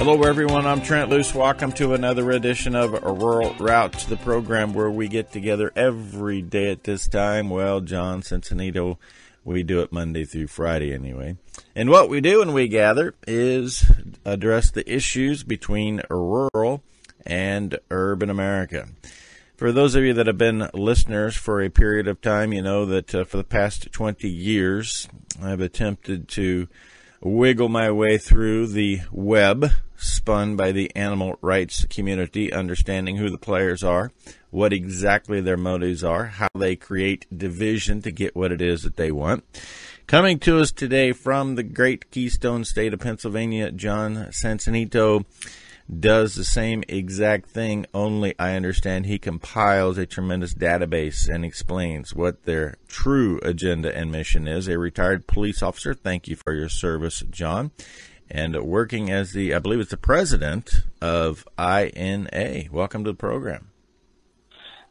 Hello everyone, I'm Trent Loos. Welcome to another edition of Rural Route, the program where we get together every day at this time. Well, John Sancenito, we do it Monday through Friday anyway. And what we do when we gather is address the issues between rural and urban America. For those of you that have been listeners for a period of time, you know that for the past 20 years, I've attempted to wiggle my way through the web spun by the animal rights community, understanding who the players are, what exactly their motives are, how they create division to get what it is that they want. Coming to us today from the great Keystone State of Pennsylvania, John Sancenito does the same exact thing, only I understand he compiles a tremendous database and explains what their true agenda and mission is. A retired police officer, thank you for your service, John, and working as the, I believe it's the president of INA. Welcome to the program.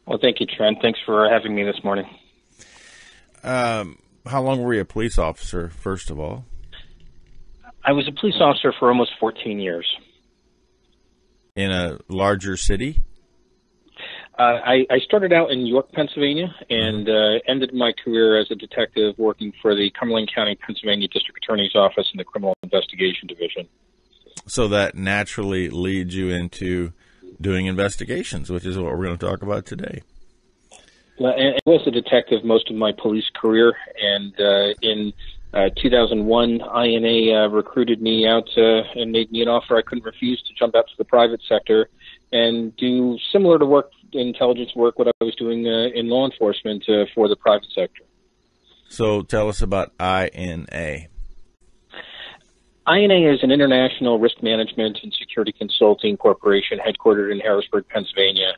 Well, thank you, Trent. Thanks for having me this morning. How long were you a police officer, first of all? I was a police officer for almost 14 years. In a larger city? I started out in York, Pennsylvania, and ended my career as a detective working for the Cumberland County, Pennsylvania District Attorney's Office in the Criminal Investigation Division. So that naturally leads you into doing investigations, which is what we're going to talk about today. Well, I was a detective most of my police career, and in 2001, INA recruited me out and made me an offer I couldn't refuse to jump out to the private sector and do similar to work, intelligence work, what I was doing in law enforcement for the private sector. So tell us about INA. INA is an international risk management and security consulting corporation headquartered in Harrisburg, Pennsylvania.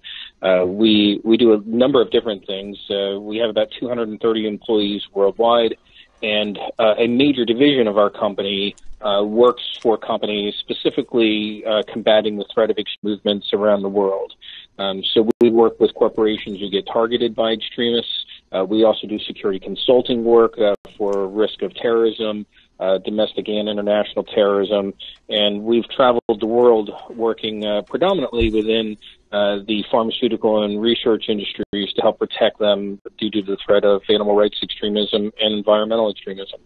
We do a number of different things. We have about 230 employees worldwide. And a major division of our company works for companies specifically combating the threat of extremist movements around the world. So we work with corporations who get targeted by extremists. We also do security consulting work for risk of terrorism, domestic and international terrorism. And we've traveled the world working predominantly within the pharmaceutical and research industries to help protect them due to the threat of animal rights extremism and environmental extremism.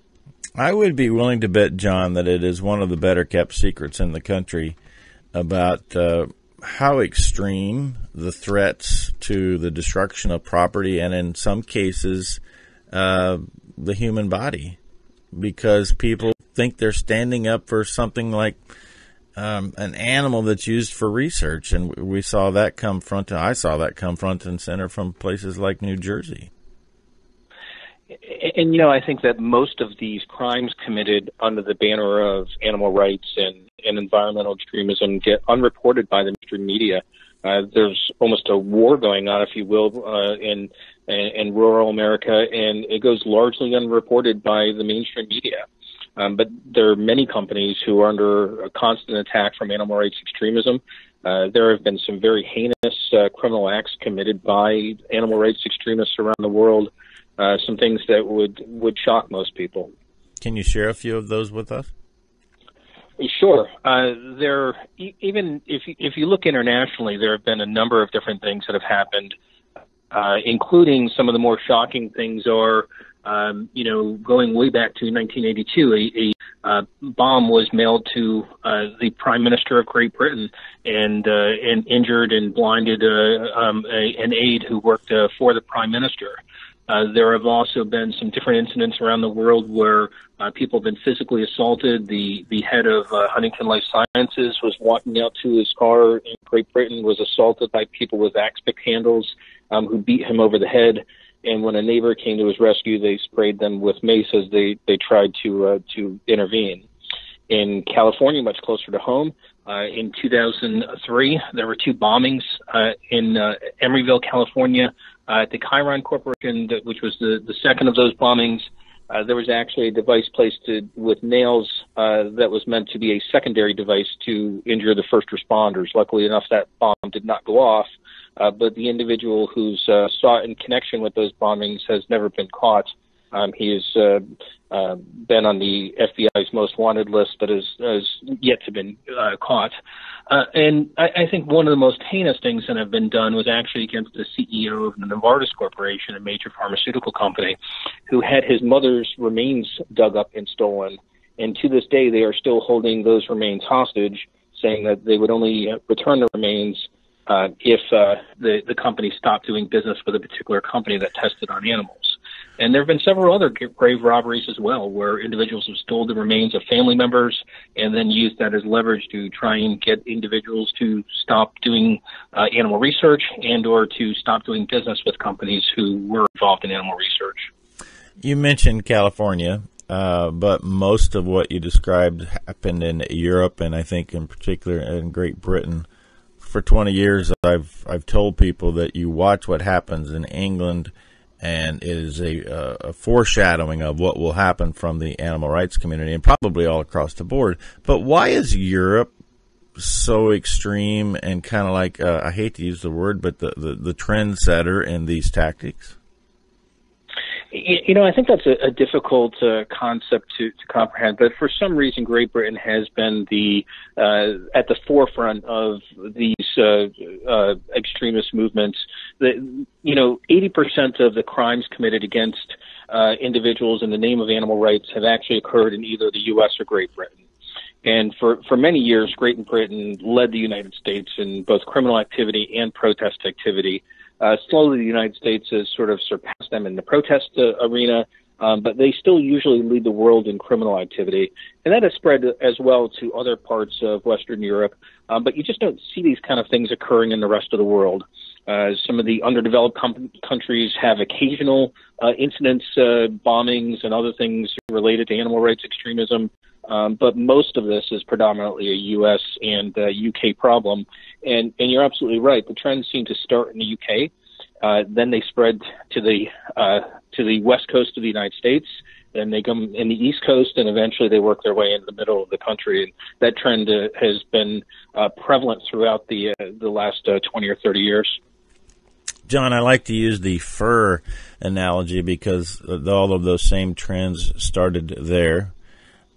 I would be willing to bet, John, that it is one of the better kept secrets in the country about how extreme the threats to the destruction of property and in some cases the human body, because people think they're standing up for something like an animal that's used for research, and I saw that come front and center from places like New Jersey. And, you know, I think that most of these crimes committed under the banner of animal rights and environmental extremism get unreported by the mainstream media. There's almost a war going on, if you will, in rural America, and it goes largely unreported by the mainstream media. But there are many companies who are under a constant attack from animal rights extremism. There have been some very heinous criminal acts committed by animal rights extremists around the world, some things that would shock most people. Can you share a few of those with us? Sure. Even if you look internationally, there have been a number of different things that have happened, including some of the more shocking things are going way back to 1982, a bomb was mailed to the Prime Minister of Great Britain and injured and blinded an aide who worked for the Prime Minister. There have also been some different incidents around the world where people have been physically assaulted. The head of Huntington Life Sciences was walking out to his car in Great Britain, was assaulted by people with axe pick handles who beat him over the head. And when a neighbor came to his rescue, they sprayed them with mace as they tried to intervene. In California, much closer to home, in 2003, there were two bombings in Emeryville, California, at the Chiron Corporation, which was the second of those bombings. There was actually a device placed with nails that was meant to be a secondary device to injure the first responders. Luckily enough, that bomb did not go off. But the individual who's sought in connection with those bombings has never been caught. He's been on the FBI's most wanted list, but has yet to been caught. And I think one of the most heinous things that have been done was actually against the CEO of the Novartis Corporation, a major pharmaceutical company, who had his mother's remains dug up and stolen. And to this day, they are still holding those remains hostage, saying that they would only return the remains if the company stopped doing business with a particular company that tested on animals. And there have been several other grave robberies as well, where individuals have stolen the remains of family members and then used that as leverage to try and get individuals to stop doing animal research and or to stop doing business with companies who were involved in animal research. You mentioned California, but most of what you described happened in Europe, and I think in particular in Great Britain. For 20 years, I've told people that you watch what happens in England, and it is a foreshadowing of what will happen from the animal rights community and probably all across the board. But why is Europe so extreme and kind of like, I hate to use the word, but the trendsetter in these tactics? You know, I think that's a difficult concept to comprehend, but for some reason, Great Britain has been at the forefront of these extremist movements. 80% of the crimes committed against individuals in the name of animal rights have actually occurred in either the U.S. or Great Britain. And for many years, Great Britain led the United States in both criminal activity and protest activity. Slowly, the United States has sort of surpassed them in the protest arena, but they still usually lead the world in criminal activity. And that has spread as well to other parts of Western Europe, but you just don't see these kind of things occurring in the rest of the world. Some of the underdeveloped countries have occasional incidents, bombings, and other things related to animal rights extremism. But most of this is predominantly a U.S. and U.K. problem. And you're absolutely right. The trends seem to start in the U.K., then they spread to the west coast of the United States, then they come in the east coast, and eventually they work their way into the middle of the country. And that trend has been prevalent throughout the last 20 or 30 years. John, I like to use the fur analogy because all of those same trends started there.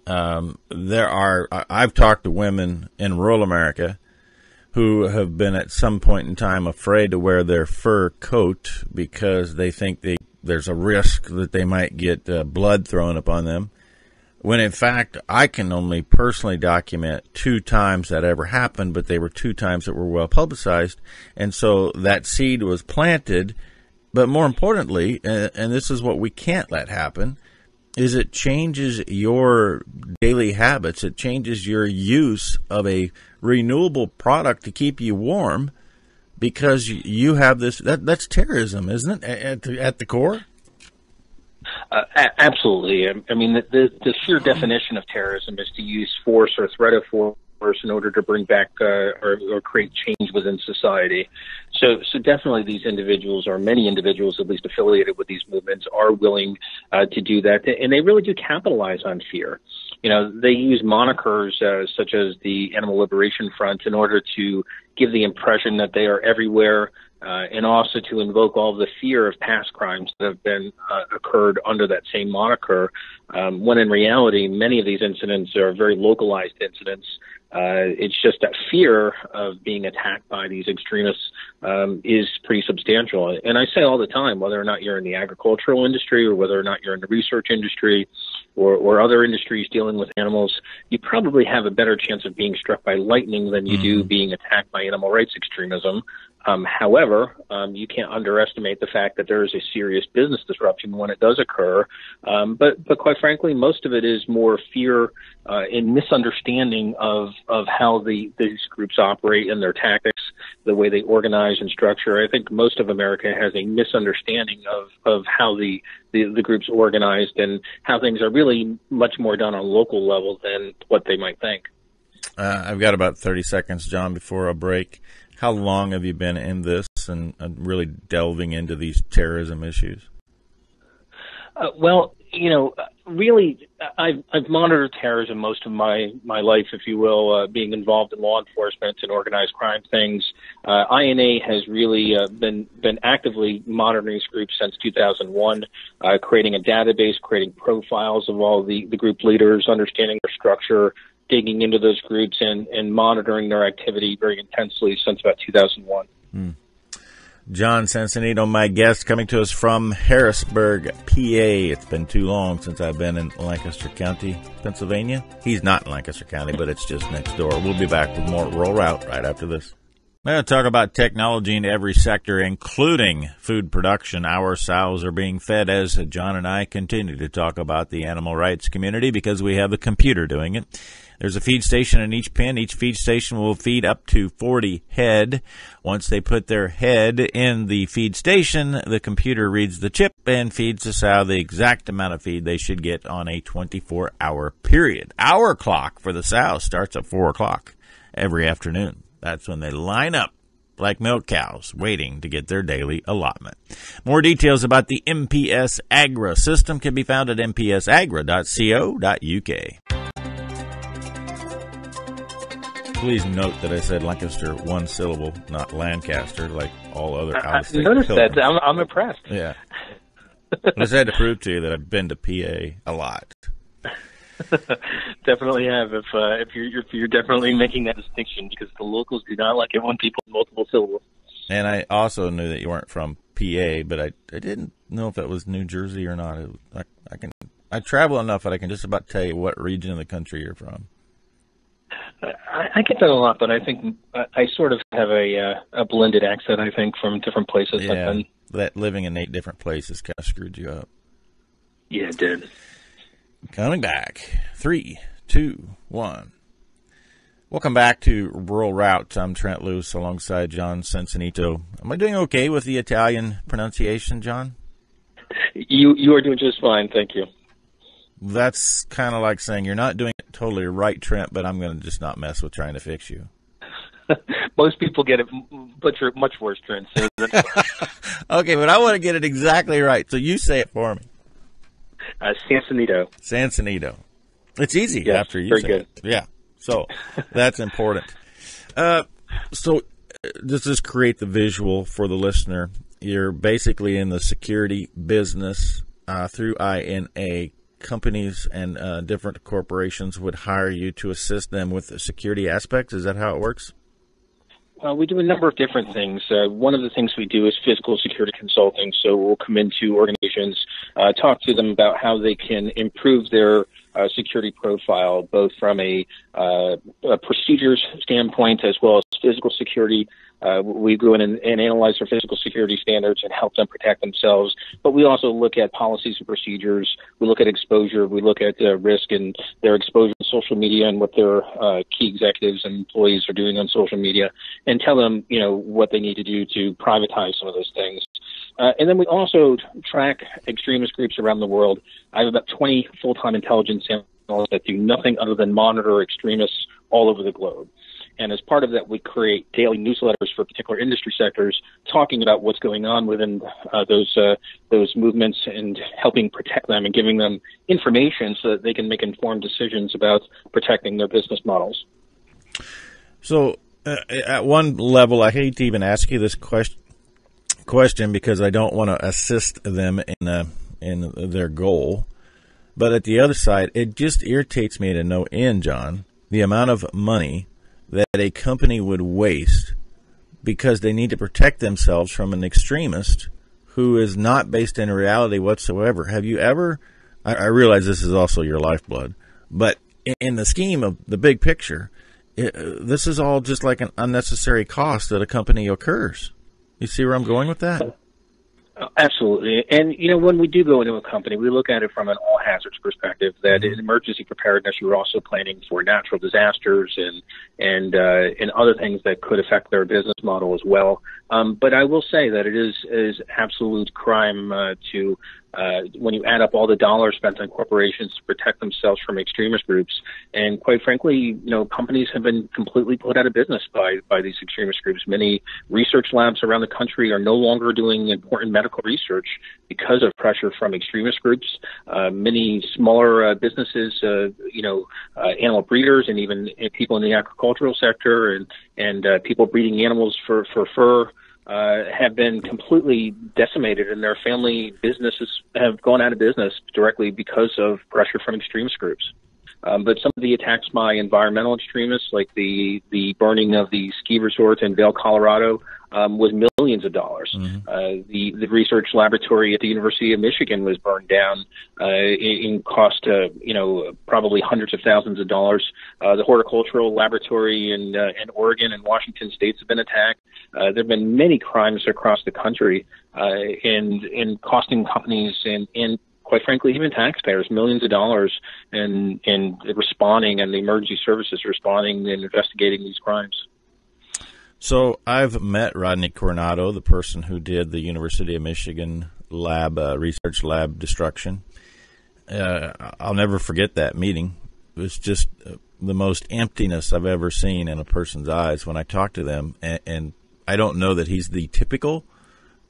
I've talked to women in rural America who have been at some point in time afraid to wear their fur coat because they think there's a risk that they might get blood thrown upon them. When in fact, I can only personally document 2 times that ever happened, but they were 2 times that were well publicized. And so that seed was planted. But more importantly, and this is what we can't let happen, is it changes your daily habits. It changes your use of a renewable product to keep you warm because you have this. That's terrorism, isn't it, at the core? Absolutely. I mean, the sheer definition of terrorism is to use force or threat of force in order to bring back or create change within society. So definitely these individuals, or many individuals at least affiliated with these movements, are willing to do that. And they really do capitalize on fear. They use monikers such as the Animal Liberation Front in order to give the impression that they are everywhere, and also to invoke all the fear of past crimes that have been occurred under that same moniker, when in reality, many of these incidents are very localized incidents. It's just that fear of being attacked by these extremists is pretty substantial. And I say all the time, whether or not you're in the agricultural industry or whether or not you're in the research industry or other industries dealing with animals, you probably have a better chance of being struck by lightning than you do being attacked by animal rights extremism. However, you can't underestimate the fact that there is a serious business disruption when it does occur. But quite frankly, most of it is more fear and misunderstanding of how these groups operate and their tactics, the way they organize and structure. I think most of America has a misunderstanding of how the group's organized and how things are really much more done on a local level than what they might think. I've got about 30 seconds, John, before a break. How long have you been in this and really delving into these terrorism issues? Well, you know, really, I've monitored terrorism most of my life, if you will, being involved in law enforcement and organized crime things. INA has really been actively monitoring this group since 2001, creating a database, creating profiles of all the group leaders, understanding their structure, digging into those groups, and monitoring their activity very intensely since about 2001. Mm. John Sancenito, my guest, coming to us from Harrisburg, PA. It's been too long since I've been in Lancaster County, Pennsylvania. He's not in Lancaster County, but it's just next door. We'll be back with more Rural Route right after this. I'm going to talk about technology in every sector, including food production. Our sows are being fed as John and I continue to talk about the animal rights community because we have a computer doing it. There's a feed station in each pen. Each feed station will feed up to 40 head. Once they put their head in the feed station, the computer reads the chip and feeds the sow the exact amount of feed they should get on a 24-hour period. Our clock for the sow starts at 4 o'clock every afternoon. That's when they line up like milk cows waiting to get their daily allotment. More details about the MPS Agra system can be found at mpsagra.co.uk. Please note that I said Lancaster one syllable, not Lancaster, like all other out-of-state. I noticed pilgrims. That. I'm impressed. Yeah. I just had to prove to you that I've been to PA a lot. Definitely have. If you're definitely making that distinction, because the locals do not like it when people multiple syllables. And I also knew that you weren't from PA, but I didn't know if that was New Jersey or not. I travel enough that I can just about tell you what region of the country you're from. I get that a lot, but I think I sort of have a blended accent, I think, from different places. Yeah, like that living in 8 different places kind of screwed you up. Yeah, it did. Coming back. 3, 2, 1. Welcome back to Rural Route. I'm Trent Loos alongside John Sancenito. Am I doing okay with the Italian pronunciation, John? You are doing just fine, thank you. That's kind of like saying you're not doing it totally right, Trent, but I'm going to just not mess with trying to fix you. Most people get it butchered much worse, Trent. So okay, but I want to get it exactly right, so you say it for me. Sancenito. Sancenito. It's easy after you say good. It. Yeah, so that's important. So does this create the visual for the listener? You're basically in the security business through INA. Companies and different corporations would hire you to assist them with the security aspects? Is that how it works? Well, we do a number of different things. One of the things we do is physical security consulting. So we'll come into organizations, talk to them about how they can improve their security profile, both from a procedures standpoint as well as physical security. We go in and analyze their physical security standards and help them protect themselves. But we also look at policies and procedures. We look at exposure. We look at risk and their exposure on social media and what their key executives and employees are doing on social media, and tell them, you know, what they need to do to privatize some of those things. And then we also track extremist groups around the world. I have about 20 full-time intelligence analysts that do nothing other than monitor extremists all over the globe. And as part of that, we create daily newsletters for particular industry sectors, talking about what's going on within those movements and helping protect them and giving them information so that they can make informed decisions about protecting their business models. So at one level, I hate to even ask you this question because I don't want to assist them in their goal. But at the other side, it just irritates me to no end, John, the amount of money that a company would waste because they need to protect themselves from an extremist who is not based in reality whatsoever. Have you ever, I realize this is also your lifeblood, but in the scheme of the big picture, this is all just like an unnecessary cost that a company incurs. You see where I'm going with that? Absolutely. And, you know, when we do go into a company, we look at it from an all hazards perspective, that in emergency preparedness, you're also planning for natural disasters and other things that could affect their business model as well. But I will say that it is absolute crime to when you add up all the dollars spent on corporations to protect themselves from extremist groups. And quite frankly, you know, companies have been completely put out of business by these extremist groups. Many research labs around the country are no longer doing important medical research because of pressure from extremist groups. Many smaller businesses, animal breeders and even people in the agricultural sector and people breeding animals for fur, have been completely decimated, and their family businesses have gone out of business directly because of pressure from extremist groups. But some of the attacks by environmental extremists, like the burning of the ski resort in Vail, Colorado, was millions of dollars. Mm-hmm. The research laboratory at the University of Michigan was burned down in cost, probably hundreds of thousands of dollars. The horticultural laboratory in Oregon and Washington states have been attacked. There have been many crimes across the country, and costing companies and quite frankly, even taxpayers, millions of dollars in responding, and the emergency services responding and investigating these crimes. So I've met Rodney Coronado, the person who did the University of Michigan lab research lab destruction. I'll never forget that meeting. It was just the most emptiness I've ever seen in a person's eyes when I talked to them. And I don't know that he's the typical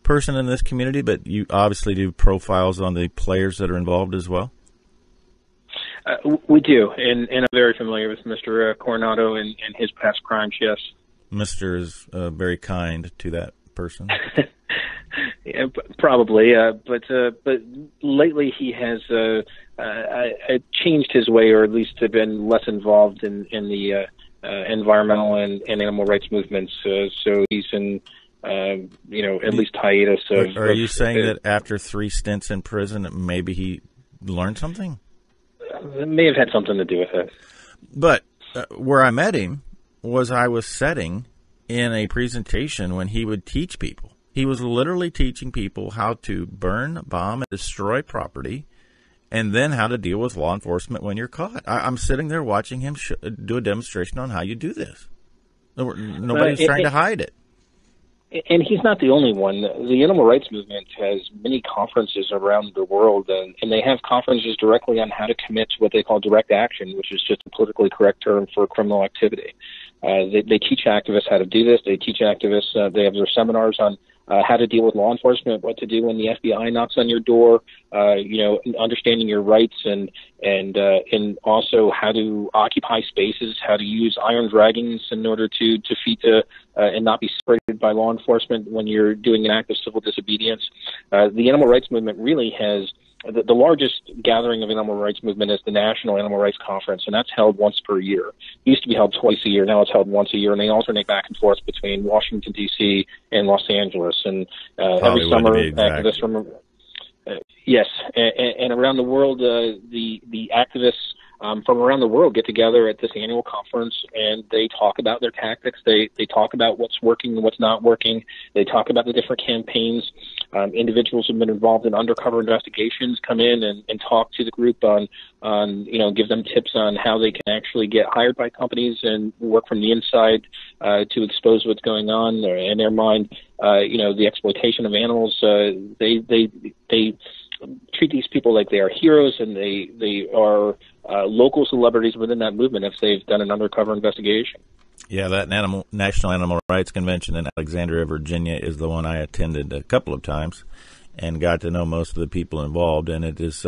person in this community, but you obviously do profiles on the players that are involved as well? We do, and I'm very familiar with Mr. Coronado and his past crimes, yes. Mr. is very kind to that person. Yeah, probably, but lately he has changed his way, or at least have been less involved in the environmental and animal rights movements, so he's in... at least hiatus. Are you saying that after three stints in prison, maybe he learned something? It may have had something to do with it. But where I met him was I was setting in a presentation when he would teach people. He was literally teaching people how to burn, bomb, and destroy property, and then how to deal with law enforcement when you're caught. I'm sitting there watching him do a demonstration on how you do this. Nobody's trying to hide it. And he's not the only one. The animal rights movement has many conferences around the world, and they have conferences directly on how to commit what they call direct action, which is just a politically correct term for criminal activity. They teach activists how to do this. They teach activists, they have their seminars on how to deal with law enforcement, what to do when the FBI knocks on your door, understanding your rights, and also how to occupy spaces, how to use iron dragons in order to defeat and not be separated by law enforcement when you're doing an act of civil disobedience. The animal rights movement really has the largest gathering of animal rights movement is the National Animal Rights Conference, and that's held once per year. It used to be held twice a year. Now it's held once a year, and they alternate back and forth between Washington, D.C. and Los Angeles. And every summer, activists from yes, and around the world, the activists from around the world get together at this annual conference, and they talk about their tactics. They talk about what's working and what's not working. They talk about the different campaigns. Individuals who've been involved in undercover investigations come in and talk to the group on give them tips on how they can actually get hired by companies and work from the inside to expose what's going on, or in their mind, the exploitation of animals. They treat these people like they are heroes, and they are local celebrities within that movement if they've done an undercover investigation. Yeah, that National Animal Rights Convention in Alexandria, Virginia is the one I attended a couple of times and got to know most of the people involved. And it is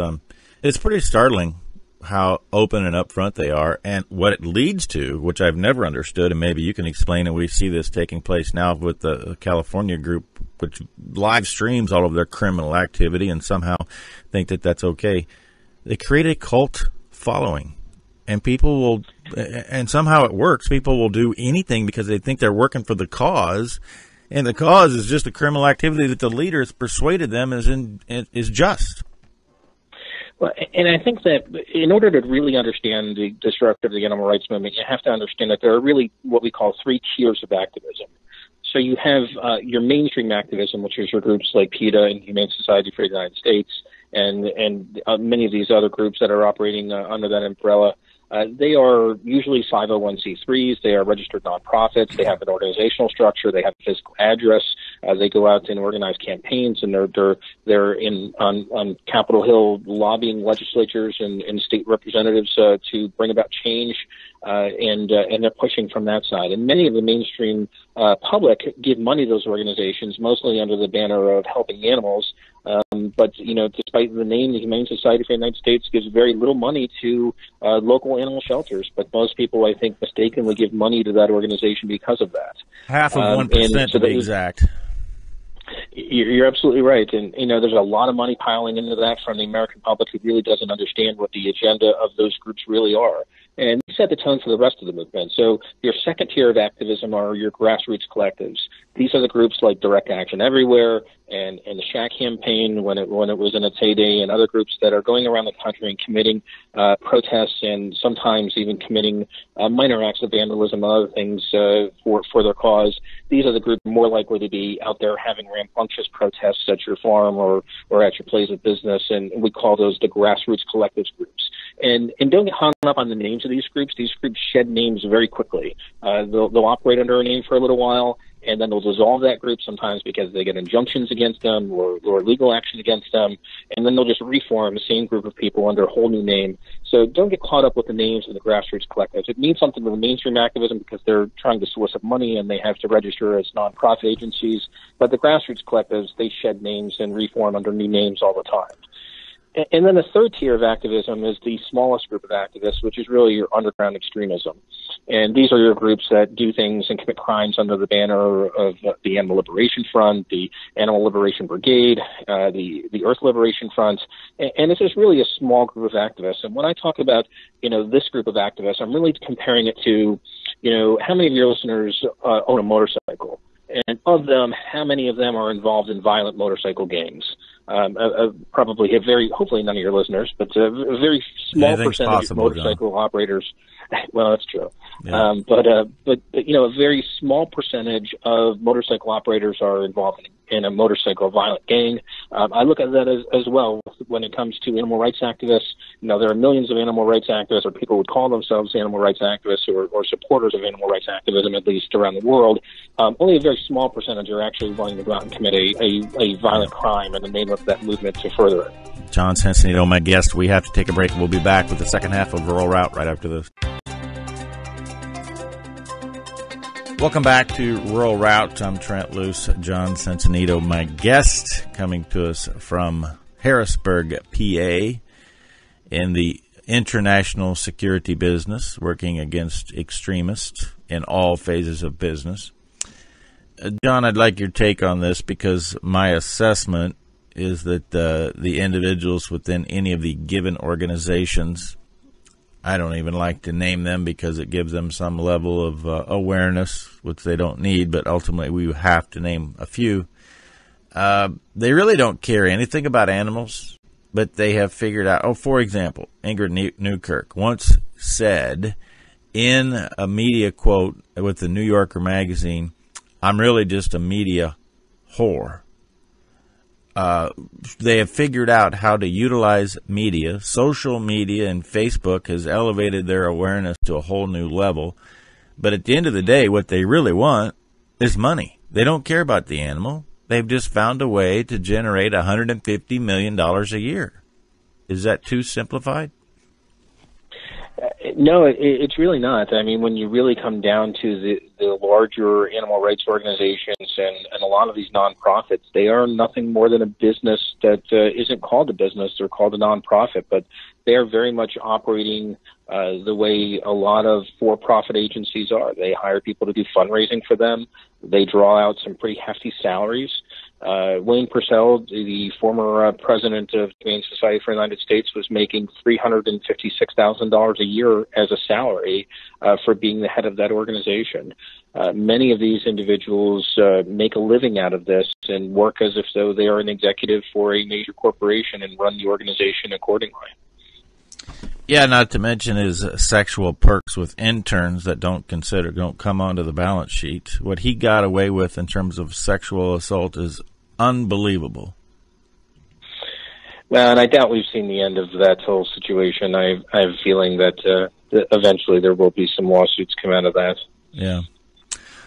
it's pretty startling how open and upfront they are, and what it leads to, which I've never understood, and maybe you can explain, and we see this taking place now with the California group, which live streams all of their criminal activity and somehow think that that's okay. They create a cult following, and people will, and somehow it works, people will do anything because they think they're working for the cause, and the cause is just a criminal activity that the leader has persuaded them is just. Well, and I think that in order to really understand the disruption of the animal rights movement, you have to understand that there are really what we call three tiers of activism. So you have your mainstream activism, which is your groups like PETA and Humane Society for the United States, and many of these other groups that are operating under that umbrella. They are usually 501c3s. They are registered nonprofits. They have an organizational structure. They have a physical address. They go out and organize campaigns, and they're in on Capitol Hill lobbying legislatures and state representatives to bring about change, and they're pushing from that side. And many of the mainstream public give money to those organizations, mostly under the banner of helping animals. But, you know, despite the name, the Humane Society for the United States gives very little money to local animal shelters. But most people, I think, mistakenly give money to that organization because of that. Half of 1% to be exact. You're absolutely right. And, you know, there's a lot of money piling into that from the American public who really doesn't understand what the agenda of those groups really are. And they set the tone for the rest of the movement. So your second tier of activism are your grassroots collectives. These are the groups like Direct Action Everywhere and the SHAC campaign when it was in its heyday, and other groups that are going around the country and committing protests and sometimes even committing minor acts of vandalism and other things for their cause. These are the groups more likely to be out there having rambunctious protests at your farm or at your place of business, and we call those the grassroots collectives groups. And don't get hung up on the names of these groups. These groups shed names very quickly. They'll operate under a name for a little while, and then they'll dissolve that group sometimes because they get injunctions against them or legal action against them, and then they'll just reform the same group of people under a whole new name. So don't get caught up with the names of the grassroots collectives. It means something to the mainstream activism because they're trying to solicit money and they have to register as nonprofit agencies, but the grassroots collectives, they shed names and reform under new names all the time. And then the third tier of activism is the smallest group of activists, which is really your underground extremism. And these are your groups that do things and commit crimes under the banner of the Animal Liberation Front, the Animal Liberation Brigade, the Earth Liberation Front. And this is really a small group of activists. And when I talk about, you know, this group of activists, I'm really comparing it to, you know, how many of your listeners own a motorcycle? And of them, how many of them are involved in violent motorcycle gangs? Probably a very, hopefully none of your listeners, but a very small percentage of motorcycle operators. Well, that's true. Yeah. But you know, a very small percentage of motorcycle operators are involved in a motorcycle violent gang. I look at that as well when it comes to animal rights activists. You know, there are millions of animal rights activists, or people would call themselves animal rights activists or supporters of animal rights activism, at least around the world. Only a very small percentage are actually willing to go out and commit a violent crime in the name of that movement to further it. John Sancenito, my guest. We have to take a break. We'll be back with the second half of Rural Route right after this. Welcome back to Rural Route. I'm Trent Loos. John Sancenito, my guest, coming to us from Harrisburg, PA, in the international security business, working against extremists in all phases of business. John, I'd like your take on this because my assessment is that the individuals within any of the given organizations, I don't even like to name them because it gives them some level of awareness, which they don't need, but ultimately we have to name a few. They really don't care anything about animals, but they have figured out, for example, Ingrid Newkirk once said in a media quote with the New Yorker magazine, "I'm really just a media whore." They have figured out how to utilize media. Social media and Facebook has elevated their awareness to a whole new level. But at the end of the day, what they really want is money. They don't care about the animal. They've just found a way to generate $150 million a year. Is that too simplified? No, it's really not. I mean, when you really come down to the larger animal rights organizations and a lot of these nonprofits, they are nothing more than a business that isn't called a business. They're called a nonprofit, but they are very much operating the way a lot of for-profit agencies are. They hire people to do fundraising for them. They draw out some pretty hefty salaries. Wayne Purcell, the former president of the Humane Society for the United States, was making $356,000 a year as a salary for being the head of that organization. Many of these individuals make a living out of this and work as if though they are an executive for a major corporation and run the organization accordingly. Yeah, not to mention his sexual perks with interns that don't come onto the balance sheet. What he got away with in terms of sexual assault is unbelievable. Well, and I doubt we've seen the end of that whole situation. I have a feeling that eventually there will be some lawsuits come out of that. Yeah.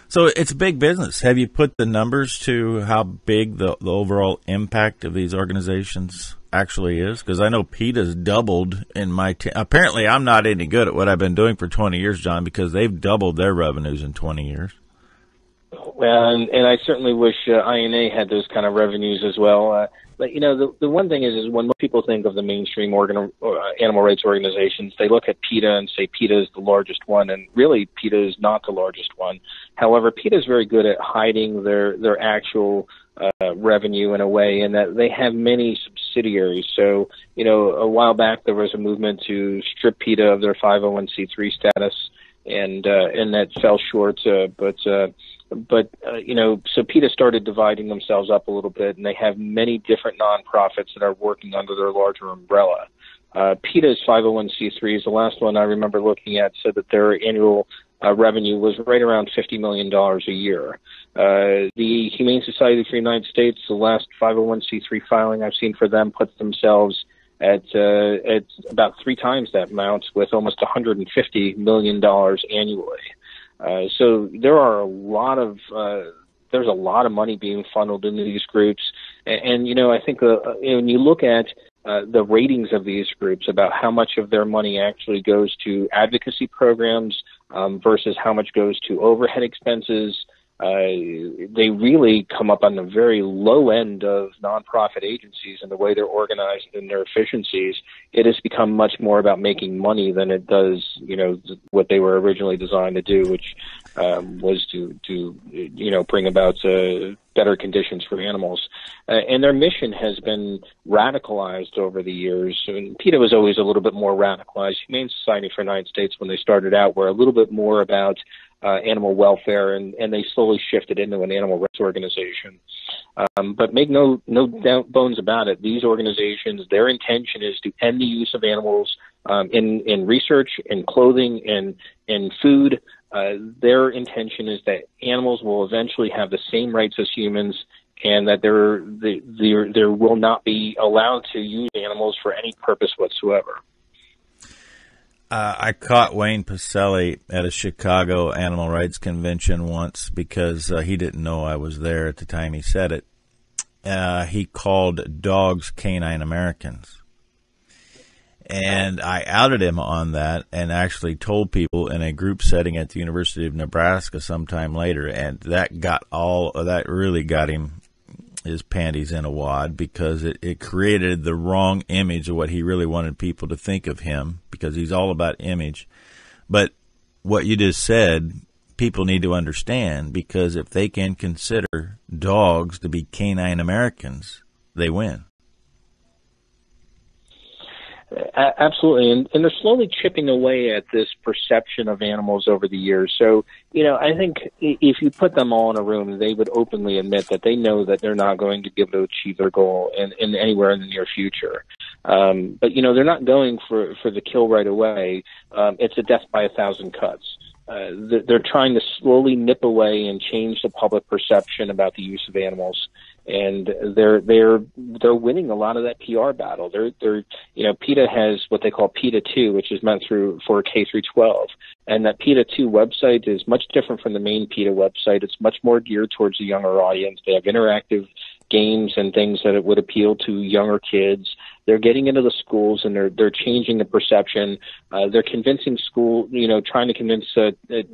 So it's big business. Have you put the numbers to how big the overall impact of these organizations actually is? Because I know PETA's doubled in my apparently I'm not any good at what I've been doing for 20 years, John, because they've doubled their revenues in 20 years. Well, and I certainly wish INA had those kind of revenues as well. But, you know, the one thing is when people think of the mainstream animal rights organizations, they look at PETA and say PETA is the largest one, and really PETA is not the largest one. However, PETA is very good at hiding their actual revenue in a way, in that they have many subsidiaries. So, you know, a while back there was a movement to strip PETA of their 501c3 status, and that fell short, but you know, so PETA started dividing themselves up a little bit, and they have many different nonprofits that are working under their larger umbrella. PETA's 501c3 is the last one I remember looking at, said that their annual revenue was right around $50 million a year. The Humane Society for the United States, the last 501c3 filing I've seen for them puts themselves at about three times that amount, with almost $150 million annually. So there are a lot of there's a lot of money being funneled into these groups, and you know, I think when you look at the ratings of these groups about how much of their money actually goes to advocacy programs versus how much goes to overhead expenses, they really come up on the very low end of nonprofit agencies and the way they're organized and their efficiencies. It has become much more about making money than it does, you know, what they were originally designed to do, which was to you know, bring about better conditions for animals. And their mission has been radicalized over the years. And PETA was always a little bit more radicalized. Humane Society for the United States, when they started out, were a little bit more about animal welfare, and they slowly shifted into an animal rights organization. But make no bones about it, these organizations, their intention is to end the use of animals in research, in clothing, in food. Their intention is that animals will eventually have the same rights as humans, and that there will not be allowed to use animals for any purpose whatsoever. I caught Wayne Pacelle at a Chicago animal rights convention once because he didn't know I was there at the time he said it. He called dogs canine Americans. And I outed him on that, and actually told people in a group setting at the University of Nebraska sometime later, and that really got him his panties in a wad, because it created the wrong image of what he really wanted people to think of him, because he's all about image. But what you just said, people need to understand, because if they can consider dogs to be canine Americans, they win. Absolutely, and they're slowly chipping away at this perception of animals over the years. So, you know, I think if you put them all in a room, they would openly admit that they know that they're not going to be able to achieve their goal in anywhere in the near future. But, you know, they're not going for the kill right away. It's a death by 1,000 cuts. They're trying to slowly nip away and change the public perception about the use of animals, and they're winning a lot of that PR battle. They're you know, PETA has what they call PETA 2, which is meant for K-12, and that PETA 2 website is much different from the main PETA website. It's much more geared towards a younger audience. They have interactive games and things that it would appeal to younger kids. They're getting into the schools, and they're changing the perception. They're convincing school, you know, trying to convince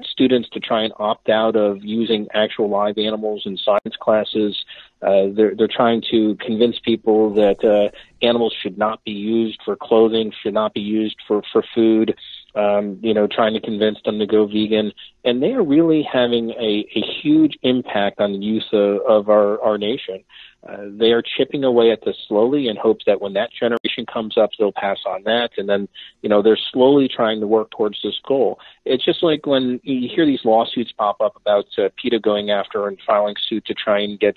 students to try and opt out of using actual live animals in science classes. They're trying to convince people that animals should not be used for clothing, should not be used for food. You know, trying to convince them to go vegan. And they are really having a huge impact on the youth of our nation. They are chipping away at this slowly in hopes that when that generation comes up, they'll pass on that. And then, you know, they're slowly trying to work towards this goal. It's just like when you hear these lawsuits pop up about PETA going after and filing suit to try and get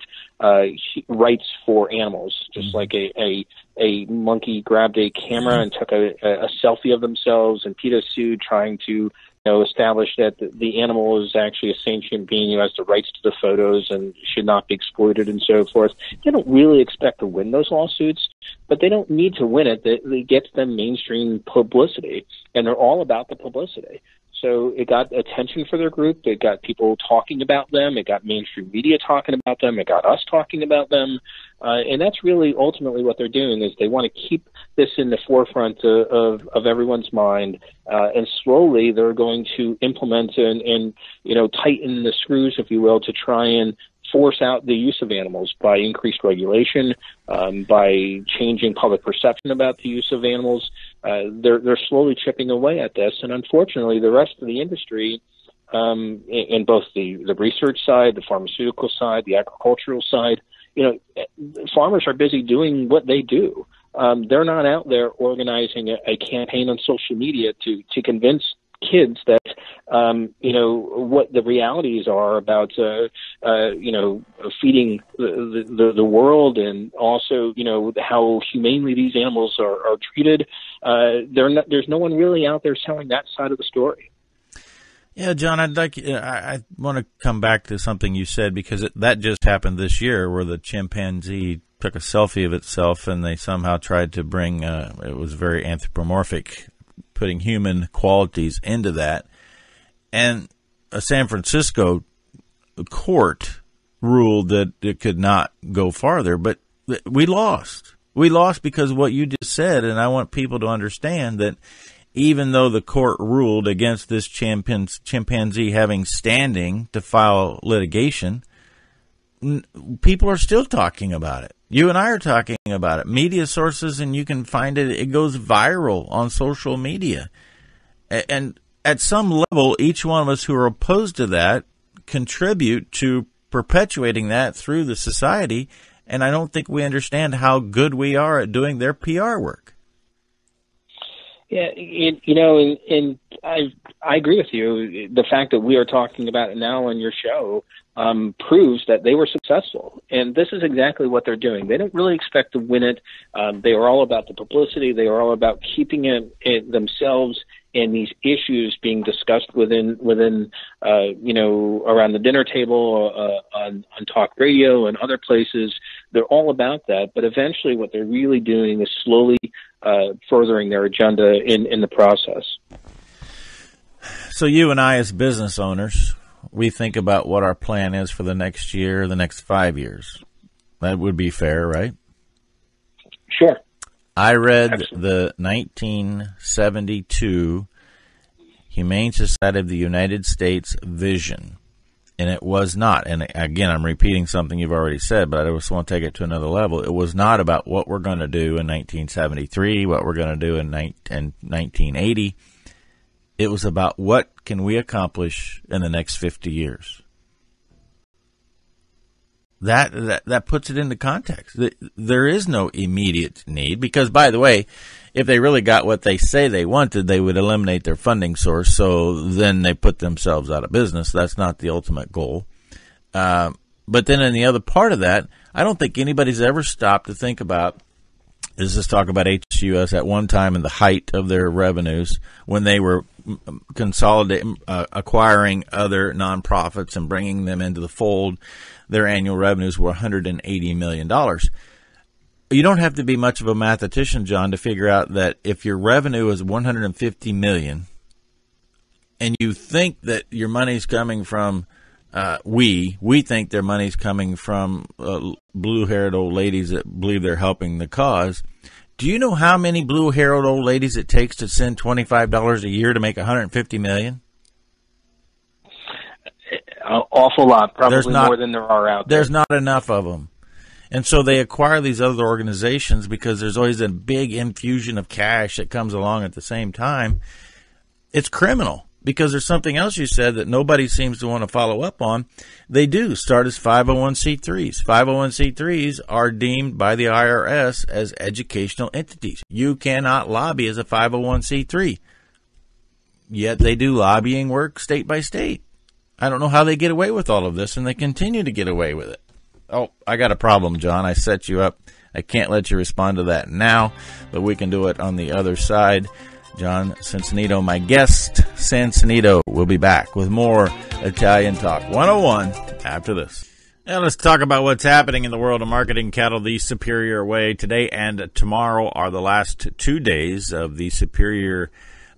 rights for animals, just like a monkey grabbed a camera and took a selfie of themselves, and PETA sued trying to establish that the animal is actually a sentient being who has the rights to the photos and should not be exploited and so forth. They don't really expect to win those lawsuits, but they don't need to win it. It gets them mainstream publicity, and they're all about the publicity. So it got attention for their group. It got people talking about them. It got mainstream media talking about them. It got us talking about them. And that's really ultimately what they're doing, is they want to keep this in the forefront of everyone's mind. And slowly they're going to implement and tighten the screws, if you will, to try and force out the use of animals by increased regulation, by changing public perception about the use of animals. They're slowly chipping away at this. And unfortunately, the rest of the industry, in both the research side, the pharmaceutical side, the agricultural side, farmers are busy doing what they do. They're not out there organizing a campaign on social media to convince kids that what the realities are about feeding the world, and also how humanely these animals are treated. There's no one really out there selling that side of the story. Yeah, John, I want to come back to something you said, because that just happened this year, where the chimpanzee took a selfie of itself, and they somehow tried to bring it was very anthropomorphic, putting human qualities into that. And a San Francisco court ruled that it could not go farther, but we lost. We lost because of what you just said, and I want people to understand that even though the court ruled against this chimpanzee having standing to file litigation, people are still talking about it. You and I are talking about it. Media sources, and you can find it. It goes viral on social media. And at some level, each one of us who are opposed to that contribute to perpetuating that through the society. And I don't think we understand how good we are at doing their PR work. Yeah, I agree with you. The fact that we are talking about it now on your show proves that they were successful. And this is exactly what they're doing. They don't really expect to win it. They are all about the publicity. They are all about keeping it themselves, and these issues being discussed within around the dinner table, on talk radio and other places. They're all about that. But eventually what they're really doing is slowly furthering their agenda in the process. So you and I, as business owners, we think about what our plan is for the next year, the next 5 years. That would be fair, right? Sure. I read the 1972 Humane Society of the United States vision, and it was not, and again, I'm repeating something you've already said, but I just want to take it to another level. It was not about what we're going to do in 1973, what we're going to do in 1980. It was about what can we accomplish in the next 50 years. That puts it into context. There is no immediate need, because, by the way, if they really got what they say they wanted, they would eliminate their funding source, so then they put themselves out of business. That's not the ultimate goal. But then in the other part of that, I don't think anybody's ever stopped to think about, is this talk about HUS at one time in the height of their revenues, when they were consolidating, acquiring other nonprofits and bringing them into the fold, their annual revenues were $180 million. You don't have to be much of a mathematician, John, to figure out that if your revenue is $150 million and you think that your money's coming from we think their money's coming from blue-haired old ladies that believe they're helping the cause. Do you know how many blue-haired old ladies it takes to send $25 a year to make $150 million? An awful lot, probably more than there are out there. There's not enough of them. And so they acquire these other organizations because there's always a big infusion of cash that comes along at the same time. It's criminal. Because there's something else you said that nobody seems to want to follow up on. They do start as 501c3s. 501c3s are deemed by the IRS as educational entities. You cannot lobby as a 501c3. Yet they do lobbying work state by state. I don't know how they get away with all of this, and they continue to get away with it. Oh, I got a problem, John. I set you up. I can't let you respond to that now, but we can do it on the other side. John Sancenito, my guest, Sancenito will be back with more Italian Talk 101 after this. Now let's talk about what's happening in the world of marketing cattle the superior way. Today and tomorrow are the last 2 days of the Superior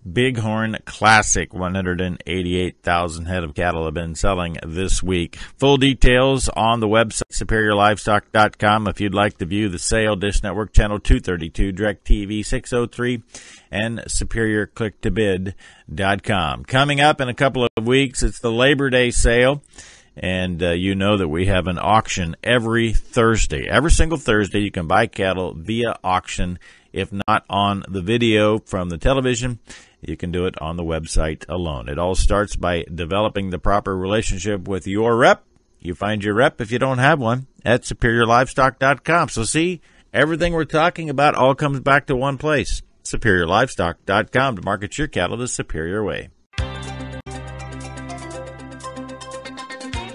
Bighorn Classic. 188,000 head of cattle have been selling this week. Full details on the website, superiorlivestock.com. If you'd like to view the sale, Dish Network Channel 232, DirecTV 603, and superiorclicktobid.com. Coming up in a couple of weeks, it's the Labor Day sale. And you know that we have an auction every Thursday. Every single Thursday, you can buy cattle via auction. If not on the video from the television, you can do it on the website alone. It all starts by developing the proper relationship with your rep. You find your rep, if you don't have one, at superiorlivestock.com. So see, everything we're talking about all comes back to one place, superiorlivestock.com, to market your cattle the superior way.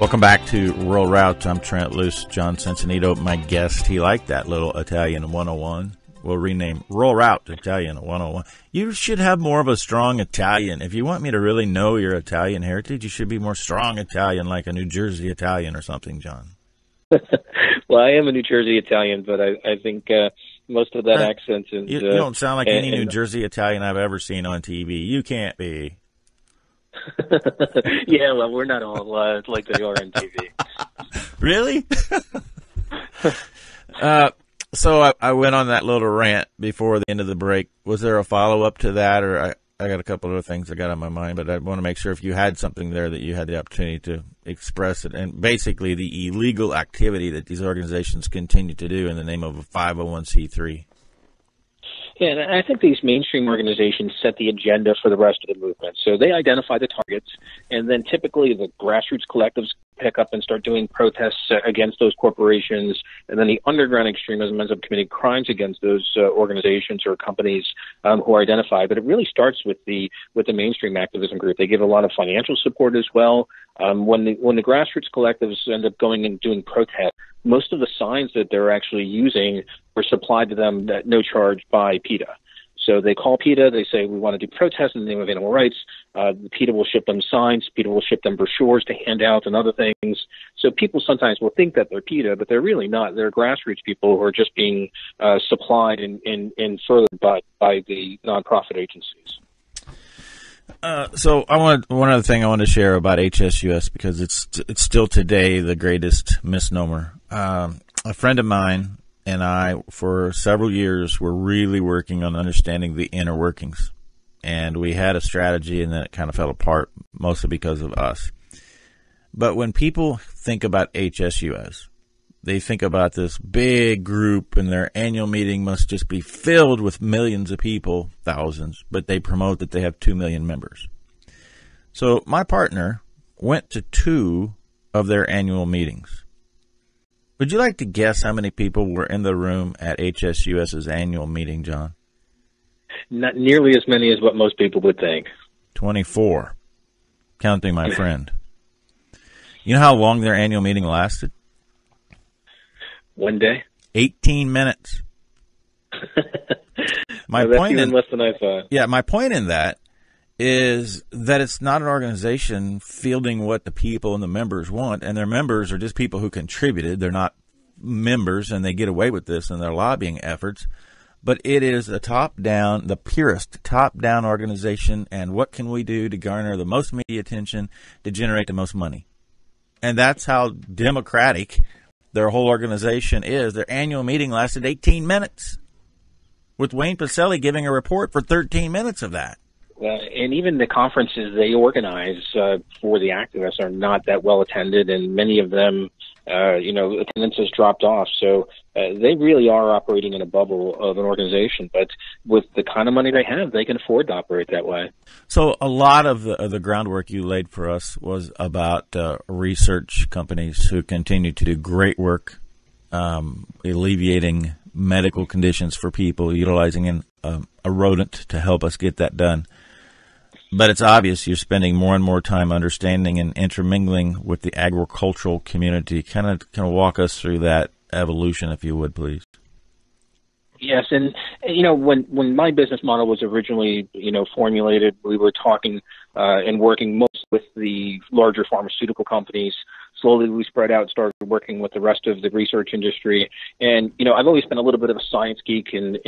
Welcome back to Rural Route. I'm Trent Loos, John Sancenito, my guest. He liked that little Italian 101. We'll rename Rural Route Italian 101. You should have more of a strong Italian. If you want me to really know your Italian heritage, you should be more strong Italian, like a New Jersey Italian or something, John. Well, I am a New Jersey Italian, but I think most of that accent is... You don't sound like any New Jersey Italian I've ever seen on TV. You can't be. Yeah, well, we're not all like they are on TV. Really? So I went on that little rant before the end of the break. Was there a follow-up to that? Or I got a couple of other things I got on my mind, but I want to make sure if you had something there that you had the opportunity to express it. And basically the illegal activity that these organizations continue to do in the name of a 501c3. Yeah, and I think these mainstream organizations set the agenda for the rest of the movement. So they identify the targets, and then typically the grassroots collectives pick up and start doing protests against those corporations, and then the underground extremism ends up committing crimes against those organizations or companies who are identified. But it really starts with the mainstream activism group. They give a lot of financial support as well. When the grassroots collectives end up going and doing protests, most of the signs that they're actually using were supplied to them at no charge by PETA. So they call PETA, they say, we want to do protests in the name of animal rights. PETA will ship them signs, PETA will ship them brochures to hand out and other things. So people sometimes will think that they're PETA, but they're really not. They're grassroots people who are just being supplied and furthered by the nonprofit agencies. So I want one other thing I want to share about HSUS, because it's still today the greatest misnomer. A friend of mine and I, for several years, were really working on understanding the inner workings. And we had a strategy, and then it kind of fell apart, mostly because of us. But when people think about HSUS, they think about this big group, and their annual meeting must just be filled with millions of people, thousands, but they promote that they have 2 million members. So my partner went to two of their annual meetings. Would you like to guess how many people were in the room at HSUS's annual meeting, John? Not nearly as many as what most people would think. 24, counting my friend. You know how long their annual meeting lasted? 1 day? 18 minutes. My point in less than I thought. Yeah, my point in that is that it's not an organization fielding what the people and the members want, and their members are just people who contributed. They're not members, and they get away with this in their lobbying efforts. But it is a top-down, the purest top-down organization, and what can we do to garner the most media attention to generate the most money? And that's how democratic their whole organization is. Their annual meeting lasted 18 minutes, with Wayne Purcell giving a report for 13 minutes of that. And even the conferences they organize for the activists are not that well attended, and many of them, attendance has dropped off. So they really are operating in a bubble of an organization. But with the kind of money they have, they can afford to operate that way. So a lot of the groundwork you laid for us was about research companies who continue to do great work alleviating medical conditions for people, utilizing a rodent to help us get that done. But it's obvious you're spending more and more time understanding and intermingling with the agricultural community. Kind of walk us through that evolution, if you would, please. Yes, and you know, when my business model was originally formulated, we were talking and working most with the larger pharmaceutical companies. Slowly we spread out, started working with the rest of the research industry, and I've always been a little bit of a science geek, and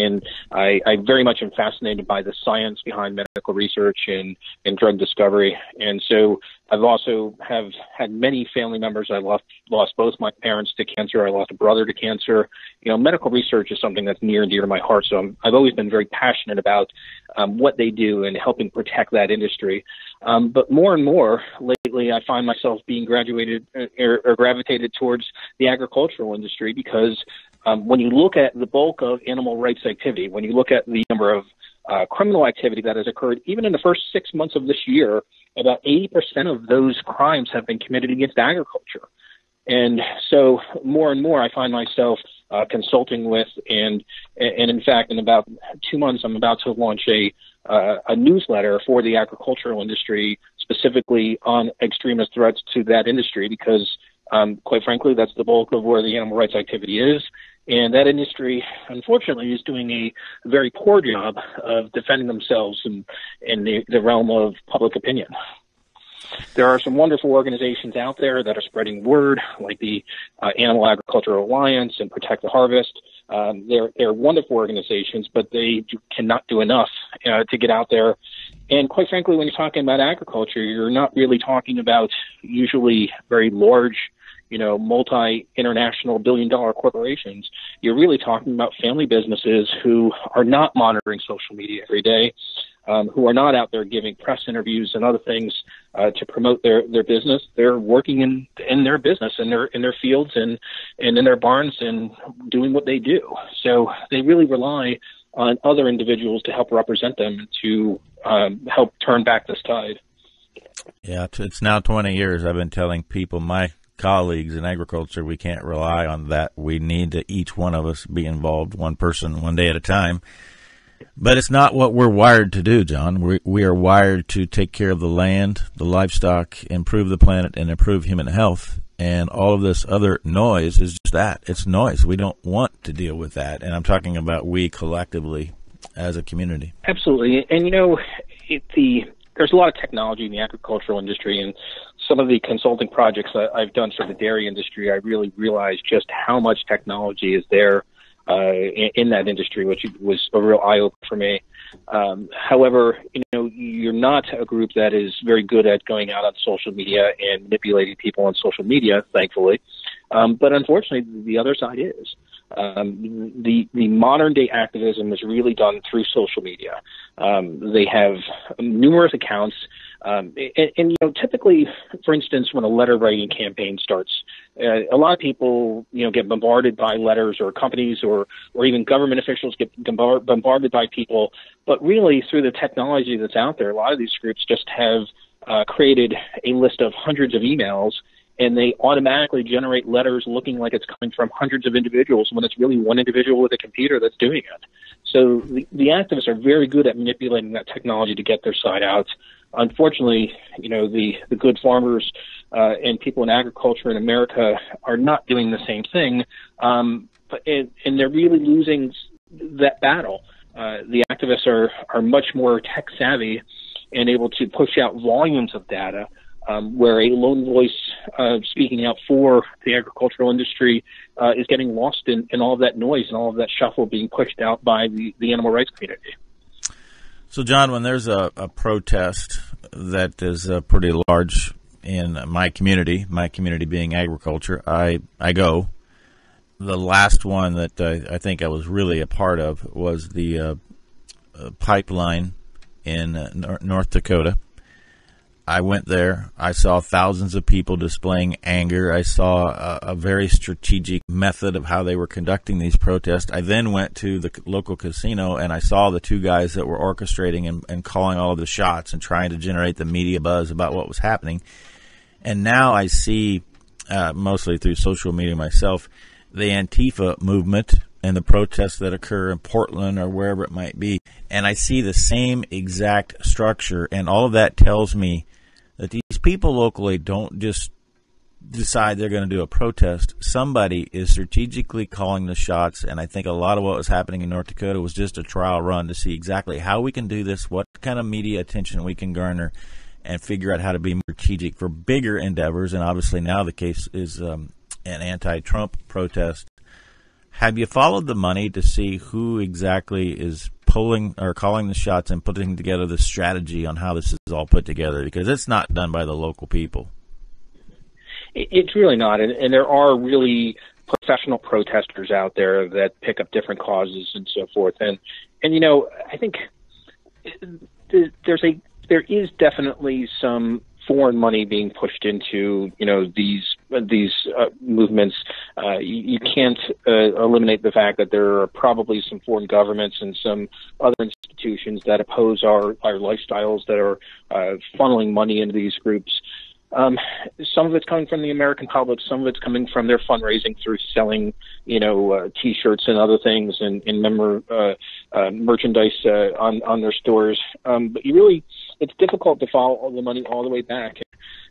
I very much am fascinated by the science behind medical research and drug discovery. And so I've also have had many family members. I lost both my parents to cancer. I lost a brother to cancer. Medical research is something that's near and dear to my heart. So I've always been very passionate about what they do and helping protect that industry. But more and more lately, I find myself being gravitated towards the agricultural industry, because when you look at the bulk of animal rights activity, when you look at the number of criminal activity that has occurred, even in the first 6 months of this year, about 80% of those crimes have been committed against agriculture. And so more and more I find myself consulting with, and in fact, in about 2 months, I'm about to launch a newsletter for the agricultural industry, specifically on extremist threats to that industry, because quite frankly, that's the bulk of where the animal rights activity is. And that industry, unfortunately, is doing a very poor job of defending themselves in the realm of public opinion. There are some wonderful organizations out there that are spreading word, like the Animal Agriculture Alliance and Protect the Harvest. They're wonderful organizations, but they cannot do enough to get out there. And quite frankly, when you're talking about agriculture, you're not really talking about usually very large, multi-international billion-dollar corporations. You're really talking about family businesses who are not monitoring social media every day, who are not out there giving press interviews and other things to promote their business. They're working in their business, in their fields and in their barns, and doing what they do. So they really rely on other individuals to help represent them, to help turn back this tide. Yeah, it's now 20 years I've been telling people, my colleagues in agriculture, we can't rely on that. We need to, each one of us, be involved, one person, one day at a time. But it's not what we're wired to do, John. We are wired to take care of the land, the livestock, improve the planet, and improve human health. And all of this other noise is just that. It's noise. We don't want to deal with that. And I'm talking about we collectively as a community. Absolutely. And, there's a lot of technology in the agricultural industry, and some of the consulting projects that I've done for the dairy industry, I really realized just how much technology is there in that industry, which was a real eye-opener for me. However, you're not a group that is very good at going out on social media and manipulating people on social media, thankfully. But unfortunately, the other side is. The modern-day activism is really done through social media. They have numerous accounts. Typically, for instance, when a letter-writing campaign starts, a lot of people, get bombarded by letters, or companies or even government officials get bombarded by people. But really, through the technology that's out there, a lot of these groups just have created a list of hundreds of emails, and they automatically generate letters looking like it's coming from hundreds of individuals, when it's really one individual with a computer that's doing it. So the activists are very good at manipulating that technology to get their side out. Unfortunately, the good farmers and people in agriculture in America are not doing the same thing, and they're really losing that battle. The activists are much more tech-savvy and able to push out volumes of data, where a lone voice speaking out for the agricultural industry is getting lost in all of that noise and all of that shuffle being pushed out by the animal rights community. So, John, when there's a protest that is pretty large in my community being agriculture, I go. The last one that I think I was really a part of was the pipeline in North Dakota. I went there. I saw thousands of people displaying anger. I saw a very strategic method of how they were conducting these protests. I then went to the local casino, and I saw the two guys that were orchestrating and calling all of the shots and trying to generate the media buzz about what was happening. And now I see, mostly through social media myself, the Antifa movement and the protests that occur in Portland or wherever it might be. And I see the same exact structure, and all of that tells me that these people locally don't just decide they're going to do a protest, somebody is strategically calling the shots, and I think a lot of what was happening in North Dakota was just a trial run to see exactly how we can do this, what kind of media attention we can garner, and figure out how to be more strategic for bigger endeavors. And obviously now the case is an anti-Trump protest. Have you followed the money to see who exactly is pulling or calling the shots and putting together the strategy on how this is all put together? Because it's not done by the local people. It's really not, and there are really professional protesters out there that pick up different causes and so forth. And you know, I think there is definitely some foreign money being pushed into, you know, these movements. You can't eliminate the fact that there are probably some foreign governments and some other institutions that oppose our lifestyles that are funneling money into these groups. Some of it's coming from the American public. Some of it's coming from their fundraising through selling, you know, T-shirts and other things and merchandise on their stores. But you really, it's difficult to follow all the money all the way back.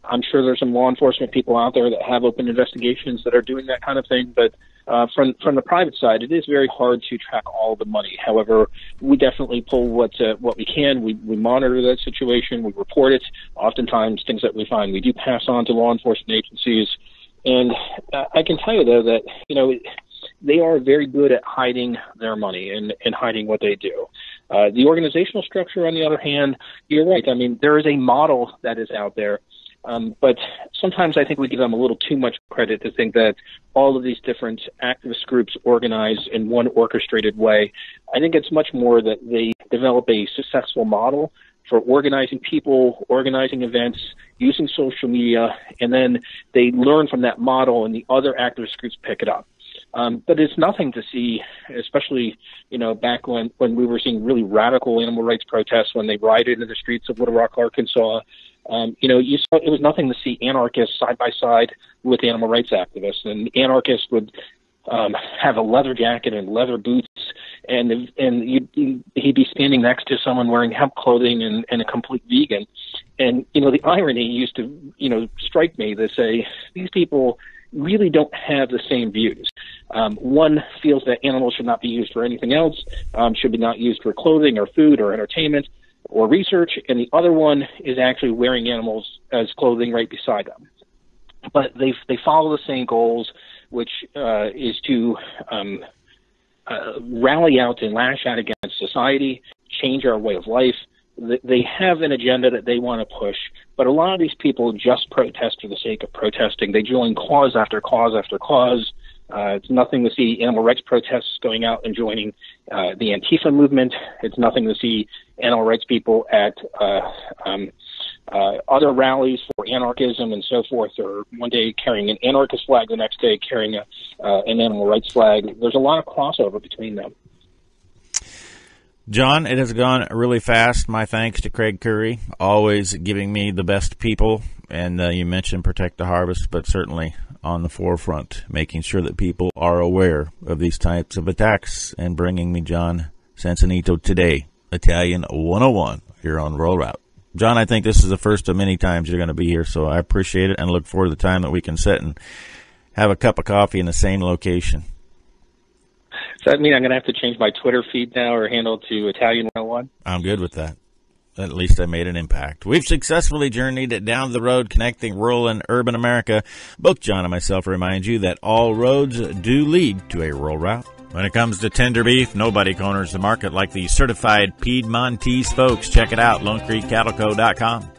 I'm sure there's some law enforcement people out there that have open investigations that are doing that kind of thing. But from the private side, it is very hard to track all the money. However, we definitely pull what we can. We monitor that situation. We report it. Oftentimes, things that we find, we do pass on to law enforcement agencies. And I can tell you, though, that, you know, they are very good at hiding their money and hiding what they do. The organizational structure, on the other hand, you're right. I mean, there is a model that is out there. But sometimes I think we give them a little too much credit to think that all of these different activist groups organize in one orchestrated way. I think it's much more that they develop a successful model for organizing people, organizing events, using social media, and then they learn from that model and the other activist groups pick it up. But it's nothing to see, especially, you know, back when we were seeing really radical animal rights protests when they rioted into the streets of Little Rock, Arkansas. You know, you saw, it was nothing to see anarchists side by side with animal rights activists, and anarchists would have a leather jacket and leather boots, and he'd be standing next to someone wearing hemp clothing and a complete vegan. And, you know, the irony used to, you know, strike me to say these people really don't have the same views. One feels that animals should not be used for anything else, should be not used for clothing or food or entertainment or research, and the other one is actually wearing animals as clothing right beside them. But they follow the same goals, which is to rally out and lash out against society, change our way of life. They have an agenda that they want to push, but a lot of these people just protest for the sake of protesting. They join cause after cause after cause. It's nothing to see animal rights protests going out and joining the Antifa movement. It's nothing to see animal rights people at other rallies for anarchism and so forth, or one day carrying an anarchist flag, the next day carrying an animal rights flag. There's a lot of crossover between them. John, it has gone really fast. My thanks to Craig Curry, always giving me the best people. And you mentioned Protect the Harvest, but certainly on the forefront, making sure that people are aware of these types of attacks, and bringing me John Sancenito today, Italian 101, here on Roll Route. John, I think this is the first of many times you're going to be here, so I appreciate it and look forward to the time that we can sit and have a cup of coffee in the same location. Does that mean I'm going to have to change my Twitter feed now or handle to Italian 101? I'm good with that. At least I made an impact. We've successfully journeyed down the road connecting rural and urban America. Both John and myself remind you that all roads do lead to a rural route. When it comes to tender beef, nobody corners the market like the certified Piedmontese folks. Check it out, LoneCreekCattleCo.com.